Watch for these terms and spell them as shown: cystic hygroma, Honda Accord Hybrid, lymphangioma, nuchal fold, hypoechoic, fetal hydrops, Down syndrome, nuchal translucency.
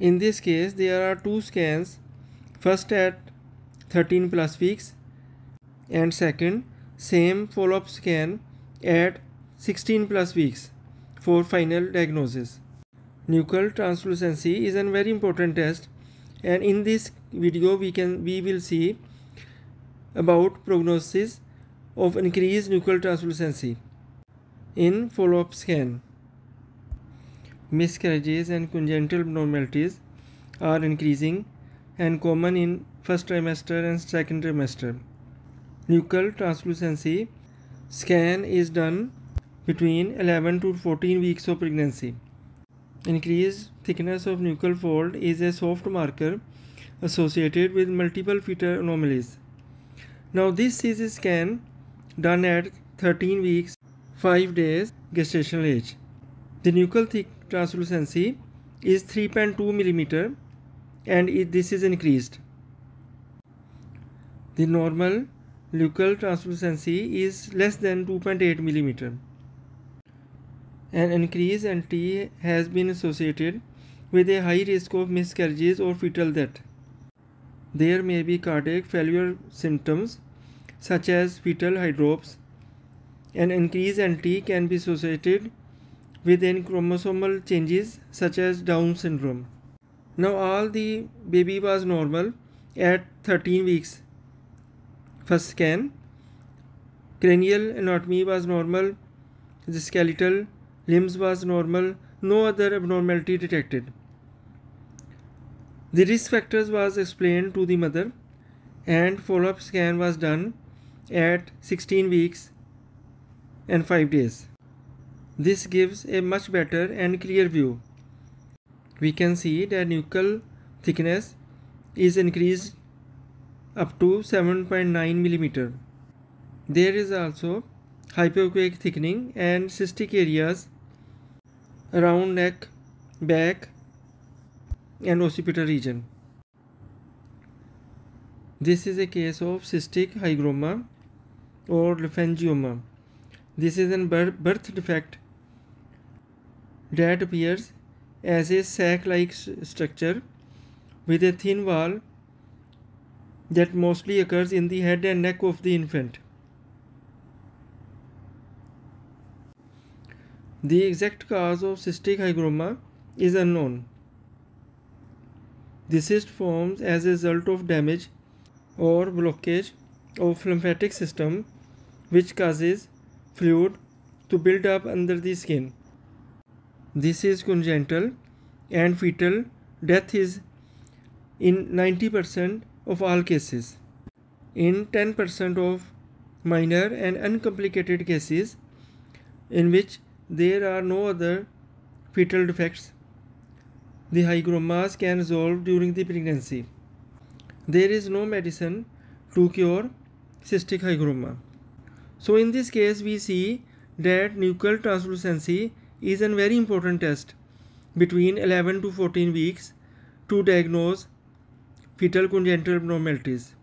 In this case, there are two scans, first at 13+ weeks and second same follow-up scan at 16+ weeks for final diagnosis. Nuchal translucency is a very important test, and in this video we will see about prognosis of increased nuchal translucency in follow-up scan. Miscarriages and congenital abnormalities are increasing and common in first trimester and second trimester. Nuchal translucency scan is done between 11 to 14 weeks of pregnancy. Increased thickness of nuchal fold is a soft marker associated with multiple fetal anomalies. Now this is a scan done at 13 weeks, 5 days gestational age. The nuchal translucency is 3.2 mm and this is increased. The normal nuchal translucency is less than 2.8 mm. An increased NT has been associated with a high risk of miscarriages or fetal death. There may be cardiac failure symptoms such as fetal hydrops. An increased NT can be associated with chromosomal changes such as Down syndrome. Now all the baby was normal at 13 weeks. First scan, cranial anatomy was normal, the skeletal limbs was normal, no other abnormality detected. The risk factors was explained to the mother, and follow-up scan was done at 16 weeks and 5 days. This gives a much better and clear view. We can see that nuchal thickness is increased up to 7.9 mm. There is also hypoechoic thickening and cystic areas around neck, back and occipital region. This is a case of cystic hygroma or lymphangioma. This is an birth defect that appears as a sac-like structure with a thin wall that mostly occurs in the head and neck of the infant. The exact cause of cystic hygroma is unknown. The cyst forms as a result of damage or blockage of lymphatic system, which causes fluid to build up under the skin. This is congenital, and fetal death is in 90% of all cases. In 10% of minor and uncomplicated cases in which there are no other fetal defects, the hygromas can resolve during the pregnancy. There is no medicine to cure cystic hygroma. So in this case we see that nuchal translucency is a very important test between 11 to 14 weeks to diagnose fetal congenital abnormalities.